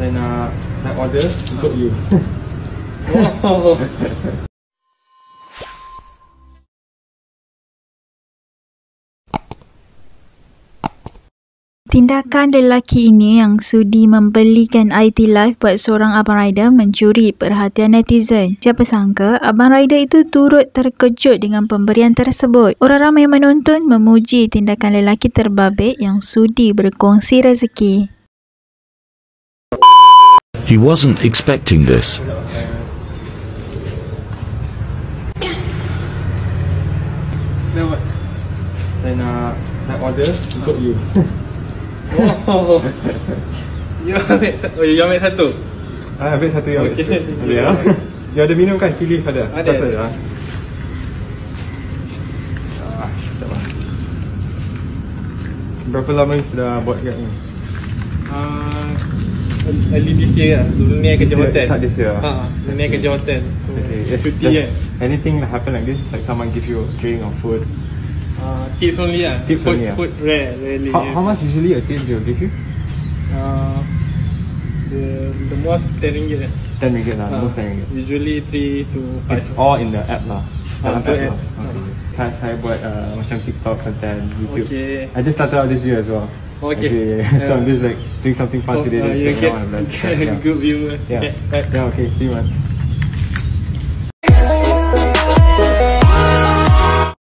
Saya order untuk you. Wow. Tindakan lelaki ini yang sudi membelikan IT Live buat seorang Abang Rider mencuri perhatian netizen. Siapa sangka Abang Rider itu turut terkejut dengan pemberian tersebut. Orang ramai menonton memuji tindakan lelaki terbabit yang sudi berkongsi rezeki. He wasn't expecting this. Saya order untuk you. Wow. You ambil satu. Oh, you ambil satu. Ah, ambil satu yang. Okey. Ya. You ada minum kan? Pilih ada. Ada. Ah. Berapa lama ni sudah buat kat ni? Early this year lah. Sebelum ni kerja hotel. Tak this year. Ha. Sebelum ni kerja hotel. So, cuti kan. Anything that happen like this, like someone give you a drink or food. Tips only lah. Tips food, only lah. Food rare, rarely. How much usually a tip they'll give you? The most 10 ringgit lah. 10 ringgit lah, most 10 ringgit. Usually 3 to 5. It's all in the app lah. Dalam app lah. Okay. Saya buat macam TikTok content, YouTube. Okay. I just started out this year as well. Okay. So I'm just like doing something fun today. So you get good viewer. Yeah. Okay, see you man.